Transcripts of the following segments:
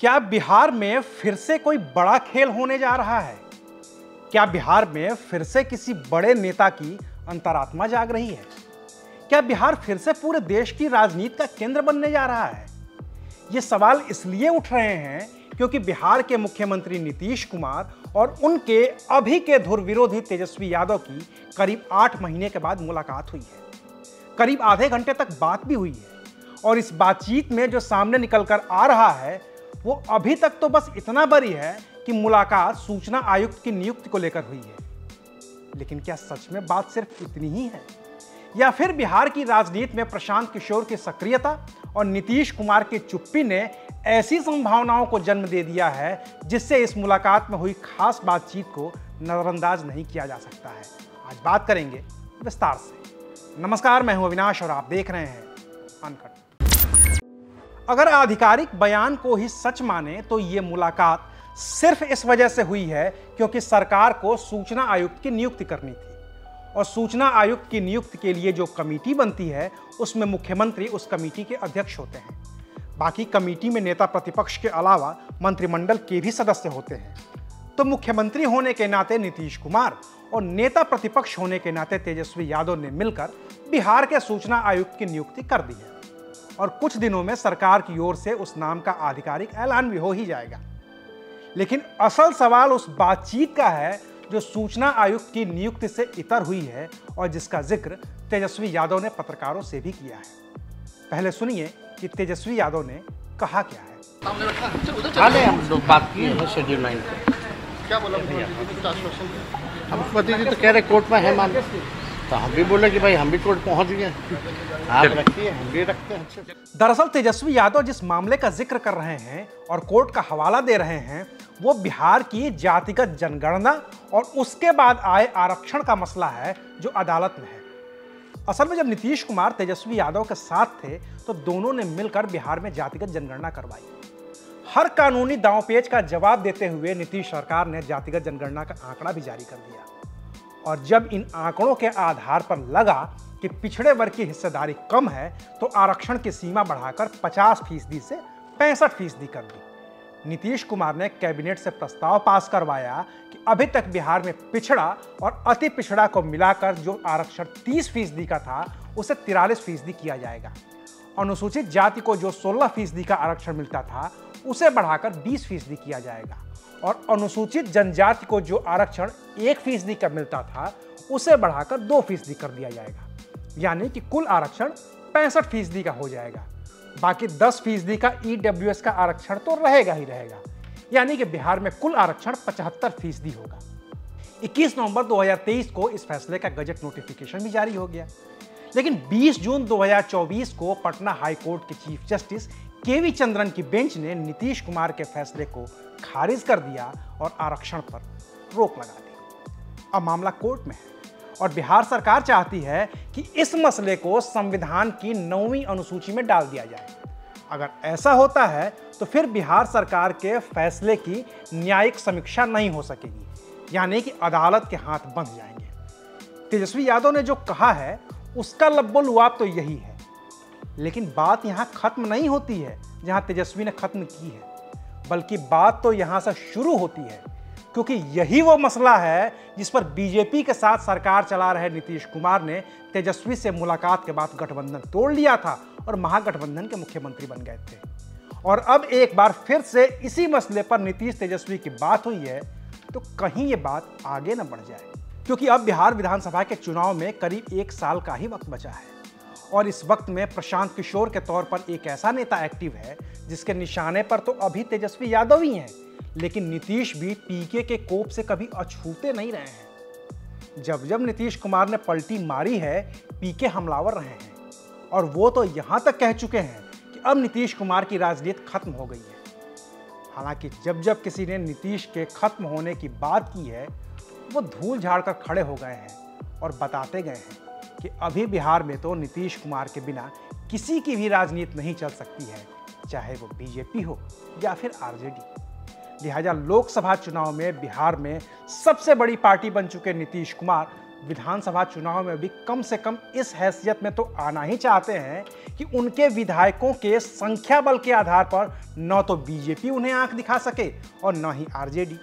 क्या बिहार में फिर से कोई बड़ा खेल होने जा रहा है? क्या बिहार में फिर से किसी बड़े नेता की अंतरात्मा जाग रही है? क्या बिहार फिर से पूरे देश की राजनीति का केंद्र बनने जा रहा है? ये सवाल इसलिए उठ रहे हैं क्योंकि बिहार के मुख्यमंत्री नीतीश कुमार और उनके अभी के धुर विरोधी तेजस्वी यादव की करीब 8 महीने के बाद मुलाकात हुई है। करीब आधे घंटे तक बात भी हुई है और इस बातचीत में जो सामने निकल कर आ रहा है वो अभी तक तो बस इतना बड़ी है कि मुलाकात सूचना आयुक्त की नियुक्ति को लेकर हुई है। लेकिन क्या सच में बात सिर्फ इतनी ही है या फिर बिहार की राजनीति में प्रशांत किशोर की सक्रियता और नीतीश कुमार की चुप्पी ने ऐसी संभावनाओं को जन्म दे दिया है जिससे इस मुलाकात में हुई खास बातचीत को नजरअंदाज नहीं किया जा सकता है? आज बात करेंगे विस्तार से। नमस्कार, मैं हूं अविनाश और आप देख रहे हैं अनकट। अगर आधिकारिक बयान को ही सच माने तो ये मुलाकात सिर्फ इस वजह से हुई है क्योंकि सरकार को सूचना आयुक्त की नियुक्ति करनी थी और सूचना आयुक्त की नियुक्ति के लिए जो कमेटी बनती है उसमें मुख्यमंत्री उस कमेटी के अध्यक्ष होते हैं। बाकी कमेटी में नेता प्रतिपक्ष के अलावा मंत्रिमंडल के भी सदस्य होते हैं। तो मुख्यमंत्री होने के नाते नीतीश कुमार और नेता प्रतिपक्ष होने के नाते तेजस्वी यादव ने मिलकर बिहार के सूचना आयुक्त की नियुक्ति कर दी है और कुछ दिनों में सरकार की ओर से उस नाम का आधिकारिक ऐलान भी हो ही जाएगा। लेकिन असल सवाल उस बातचीत का है जो सूचना आयुक्त की नियुक्ति से इतर हुई है और जिसका जिक्र तेजस्वी यादव ने पत्रकारों से भी किया है। पहले सुनिए कि तेजस्वी यादव ने कहा क्या है। हम लोग बात किए हैं शेड्यूल 9 पे। क्या बोला मुख्यमंत्री जी? तो कह रहे कोर्ट में है मान, तो हम भी बोले कि भाई हम भी कोर्ट पहुंच गए, आप रखिए हम भी रखते हैं। दरअसल तेजस्वी यादव जिस मामले का जिक्र कर रहे हैं और कोर्ट का हवाला दे रहे हैं वो बिहार की जातिगत जनगणना और उसके बाद आए आरक्षण का मसला है जो अदालत में है। असल में जब नीतीश कुमार तेजस्वी यादव के साथ थे तो दोनों ने मिलकर बिहार में जातिगत जनगणना करवाई। हर कानूनी दांवपेच का जवाब देते हुए नीतीश सरकार ने जातिगत जनगणना का आंकड़ा भी जारी कर दिया और जब इन आंकड़ों के आधार पर लगा कि पिछड़े वर्ग की हिस्सेदारी कम है तो आरक्षण की सीमा बढ़ाकर 50% से 65% कर दी। नीतीश कुमार ने कैबिनेट से प्रस्ताव पास करवाया कि अभी तक बिहार में पिछड़ा और अति पिछड़ा को मिलाकर जो आरक्षण 30% का था उसे 43% किया जाएगा। अनुसूचित जाति को जो 16% का आरक्षण मिलता था उसे बढ़ाकर 20% किया जाएगा और अनुसूचित जनजाति को जो आरक्षण 1% का मिलता था उसे बढ़ाकर 2% कर दिया जाएगा, यानी कि कुल आरक्षण 65% का हो जाएगा। बाकी 10% का EWS का आरक्षण तो रहेगा ही रहेगा, यानी कि बिहार में कुल आरक्षण 75% होगा। 21 नवंबर 2023 को इस फैसले का गजट नोटिफिकेशन भी जारी हो गया। लेकिन 20 जून 2024 को पटना हाईकोर्ट के चीफ जस्टिस केवी चंद्रन की बेंच ने नीतीश कुमार के फैसले को खारिज कर दिया और आरक्षण पर रोक लगा दी। अब मामला कोर्ट में है और बिहार सरकार चाहती है कि इस मसले को संविधान की 9वीं अनुसूची में डाल दिया जाए। अगर ऐसा होता है तो फिर बिहार सरकार के फैसले की न्यायिक समीक्षा नहीं हो सकेगी, यानी कि अदालत के हाथ बंध जाएंगे। तेजस्वी यादव ने जो कहा है उसका लब्बोलुआब तो यही है। लेकिन बात यहाँ खत्म नहीं होती है जहाँ तेजस्वी ने खत्म की है, बल्कि बात तो यहाँ से शुरू होती है क्योंकि यही वो मसला है जिस पर बीजेपी के साथ सरकार चला रहे नीतीश कुमार ने तेजस्वी से मुलाकात के बाद गठबंधन तोड़ लिया था और महागठबंधन के मुख्यमंत्री बन गए थे। और अब एक बार फिर से इसी मसले पर नीतीश तेजस्वी की बात हुई है तो कहीं ये बात आगे न बढ़ जाए, क्योंकि अब बिहार विधानसभा के चुनाव में करीब 1 साल का ही वक्त बचा है और इस वक्त में प्रशांत किशोर के तौर पर एक ऐसा नेता एक्टिव है जिसके निशाने पर तो अभी तेजस्वी यादव ही हैं, लेकिन नीतीश भी पीके के कोप से कभी अछूते नहीं रहे हैं। जब जब नीतीश कुमार ने पलटी मारी है पीके हमलावर रहे हैं और वो तो यहाँ तक कह चुके हैं कि अब नीतीश कुमार की राजनीति खत्म हो गई है। हालांकि जब जब किसी ने नीतीश के खत्म होने की बात की है वो धूल झाड़ कर खड़े हो गए हैं और बताते गए हैं कि अभी बिहार में तो नीतीश कुमार के बिना किसी की भी राजनीति नहीं चल सकती है, चाहे वो बीजेपी हो या फिर आरजेडी। लिहाजा लोकसभा चुनाव में बिहार में सबसे बड़ी पार्टी बन चुके नीतीश कुमार विधानसभा चुनाव में भी कम से कम इस हैसियत में तो आना ही चाहते हैं कि उनके विधायकों के संख्या बल के आधार पर न तो बीजेपी उन्हें आंख दिखा सके और न ही आरजेडी।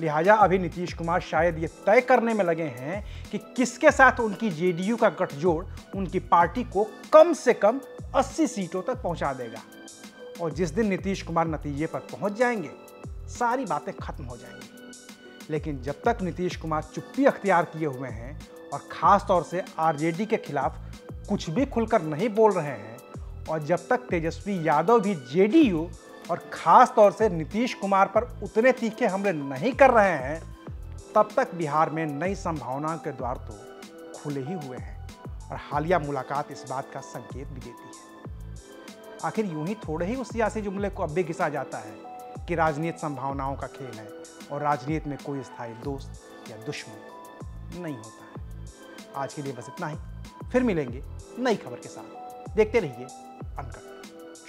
लिहाजा अभी नीतीश कुमार शायद ये तय करने में लगे हैं कि किसके साथ उनकी जेडीयू का गठजोड़ उनकी पार्टी को कम से कम 80 सीटों तक पहुंचा देगा। और जिस दिन नीतीश कुमार नतीजे पर पहुंच जाएंगे सारी बातें खत्म हो जाएंगी। लेकिन जब तक नीतीश कुमार चुप्पी अख्तियार किए हुए हैं और ख़ास तौर से आरजेडी के खिलाफ कुछ भी खुलकर नहीं बोल रहे हैं, और जब तक तेजस्वी यादव भी जेडीयू और ख़ास तौर से नीतीश कुमार पर उतने तीखे हमले नहीं कर रहे हैं, तब तक बिहार में नई संभावनाओं के द्वार तो खुले ही हुए हैं। और हालिया मुलाकात इस बात का संकेत भी देती है। आखिर यूं ही थोड़े ही उस सियासी जुमले को अब भी घिसा जाता है कि राजनीति संभावनाओं का खेल है और राजनीति में कोई स्थायी दोस्त या दुश्मन नहीं होता है। आज के लिए बस इतना ही, फिर मिलेंगे नई खबर के साथ। देखते रहिए अनकट।